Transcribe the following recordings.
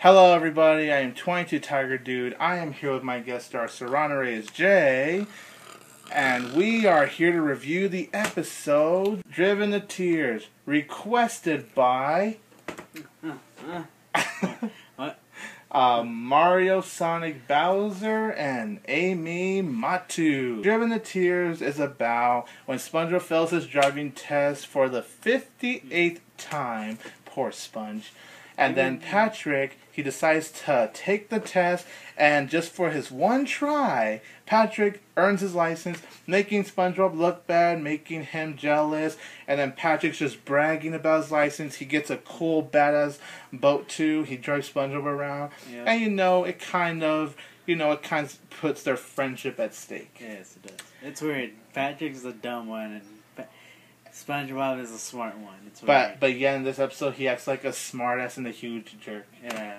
Hello everybody, I am 22 Tiger Dude. I am here with my guest star Serrano Reyes J, and we are here to review the episode Driven to Tears, requested by Mario, Sonic, Bowser, and Amy Matu. Driven to Tears is about when SpongeBob fails his driving test for the 58th time. Poor Sponge. And then Patrick, he decides to take the test, and just for his one try, Patrick earns his license, making SpongeBob look bad, making him jealous, and then Patrick's just bragging about his license. He gets a cool, badass boat, too. He drives SpongeBob around, yeah. And it kind of puts their friendship at stake. Yes, it does. It's weird. Patrick's the dumb one, and SpongeBob is a smart one. It's weird. But yeah, in this episode, he acts like a smartass and a huge jerk. Yeah,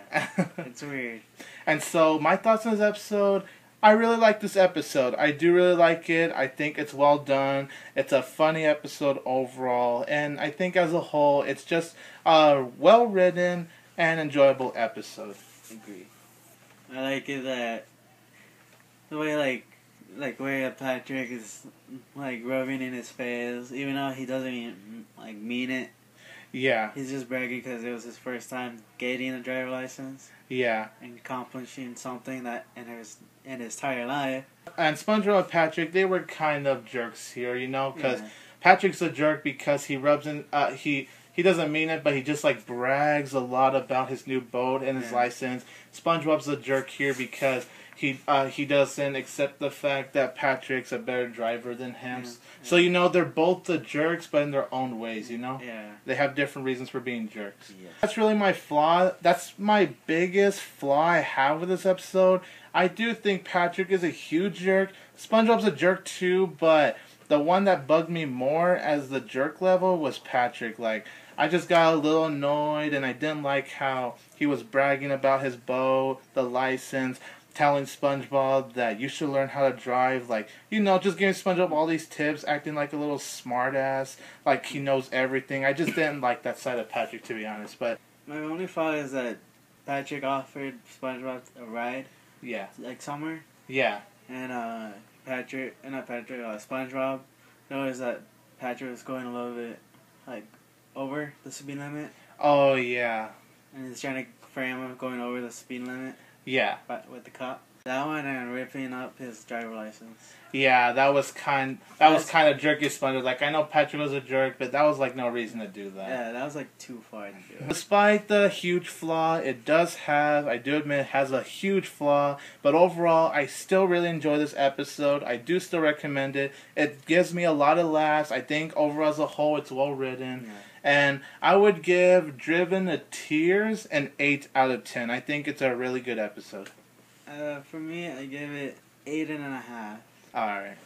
it's weird. And so, my thoughts on this episode, I really like this episode. I do really like it. I think it's well done. It's a funny episode overall. And I think as a whole, it's just a well-written and enjoyable episode. Agree. I like it that the way, where Patrick is, rubbing in his face, even though he doesn't even, mean it. Yeah. He's just bragging because it was his first time getting a driver's license. Yeah. And accomplishing something that in his entire life. And SpongeBob and Patrick, they were kind of jerks here, because Patrick's a jerk because he rubs in, he doesn't mean it, but he just, brags a lot about his new boat and his license. SpongeBob's a jerk here because he doesn't accept the fact that Patrick's a better driver than him. Yeah. So, they're both the jerks, but in their own ways, Yeah. They have different reasons for being jerks. Yeah. That's really my flaw. That's my biggest flaw I have with this episode. I do think Patrick is a huge jerk. SpongeBob's a jerk, too, but the one that bugged me more as the jerk level was Patrick. I just got a little annoyed, and I didn't like how he was bragging about his boat, the license, telling SpongeBob that you should learn how to drive. Just giving SpongeBob all these tips, acting like a little smartass, like he knows everything. I just didn't like that side of Patrick, to be honest. But my only flaw is that Patrick offered SpongeBob a ride. Yeah. Somewhere. Yeah. And, SpongeBob noticed that Patrick was going a little bit, over the speed limit. Oh, yeah. And he's trying to frame him going over the speed limit. Yeah. But with the cop. That one and ripping up his driver's license. Yeah, that was kind of jerky SpongeBob. I know Patrick was a jerk, but that was no reason to do that. Yeah, that was too far to do. Despite the huge flaw, it has a huge flaw, but overall I still really enjoy this episode. I do still recommend it. It gives me a lot of laughs. I think overall as a whole it's well written. Yeah. And I would give Driven to Tears an 8 out of 10. I think it's a really good episode. For me, I give it 8.5. Alright.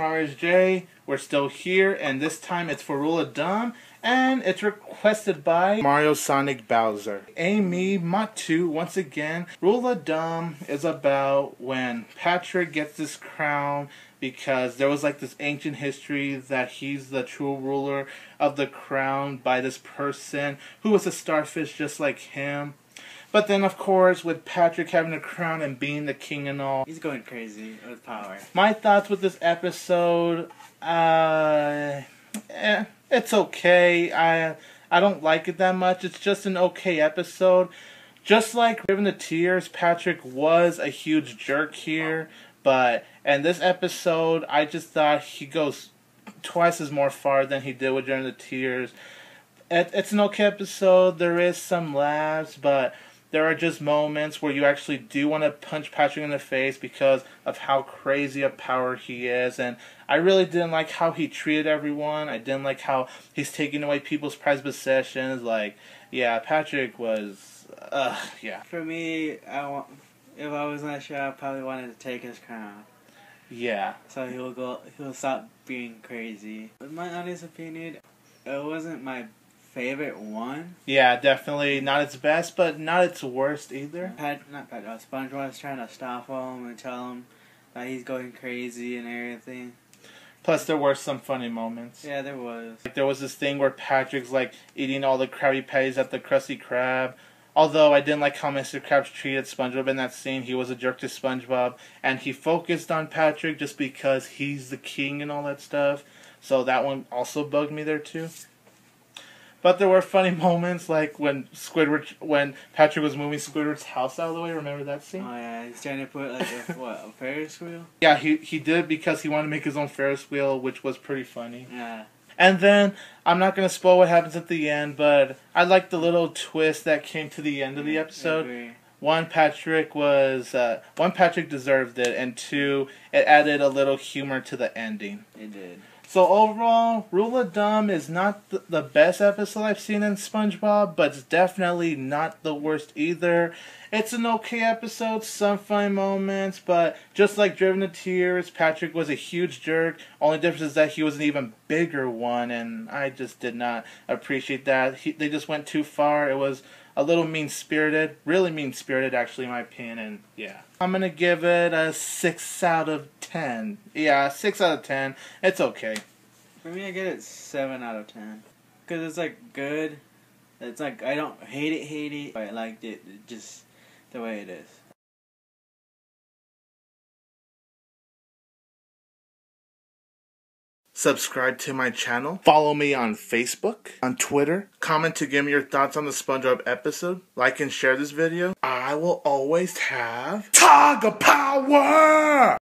Reyes J, we're still here, and this time it's for Rule of Dumb, and it's requested by Mario, Sonic, Bowser. Amy Matu, once again. Rule of Dumb is about when Patrick gets this crown because there was this ancient history that he's the true ruler of the crown by this person who was a starfish just like him. But then, of course, with Patrick having a crown and being the king and all, he's going crazy with power. My thoughts with this episode, it's okay. I don't like it that much. It's just an okay episode. Just like Driven to Tears, Patrick was a huge jerk here, but in this episode, I just thought he goes twice as more far than he did with Driven to Tears. It's an okay episode, there is some laughs, but there are just moments where you actually do want to punch Patrick in the face because of how crazy of power he is. And I really didn't like how he treated everyone. I didn't like how he's taking away people's prized possessions. Like, yeah, Patrick was, yeah. For me, if I was in that show, I probably wanted to take his crown. Yeah. So he'll stop being crazy. In my honest opinion, it wasn't my favorite one? Yeah, definitely not its best, but not its worst either. SpongeBob is trying to stop him and tell him that he's going crazy and everything. Plus, there were some funny moments. Yeah, there was. Like, there was this thing where Patrick's, like, eating all the Krabby Patties at the Krusty Krab. Although, I didn't like how Mr. Krabs treated SpongeBob in that scene. He was a jerk to SpongeBob, and he focused on Patrick just because he's the king and all that stuff. So that one also bugged me there, too. But there were funny moments, like when Patrick was moving Squidward's house out of the way. Remember that scene? Oh yeah, he's trying to put like a Ferris wheel. Yeah, he did because he wanted to make his own Ferris wheel, which was pretty funny. Yeah. And then I'm not gonna spoil what happens at the end, but I liked the little twist that came to the end of the episode. I agree. One, Patrick deserved it, and two, it added a little humor to the ending. It did. So overall, Rule of Dumb is not the best episode I've seen in SpongeBob, but it's definitely not the worst either. It's an okay episode, some funny moments, but just like Driven to Tears, Patrick was a huge jerk. Only difference is that he was an even bigger one, and I just did not appreciate that. They just went too far. It was a little mean-spirited, really mean-spirited actually in my opinion, and yeah. I'm gonna give it a 6 out of 10. Yeah, 6 out of 10. It's okay. For me, I get it 7 out of 10. Cause it's like good. It's like I don't hate it, but I liked it just the way it is. Subscribe to my channel, follow me on Facebook, on Twitter, comment to give me your thoughts on the SpongeBob episode, like and share this video. I will always have Tiger Power!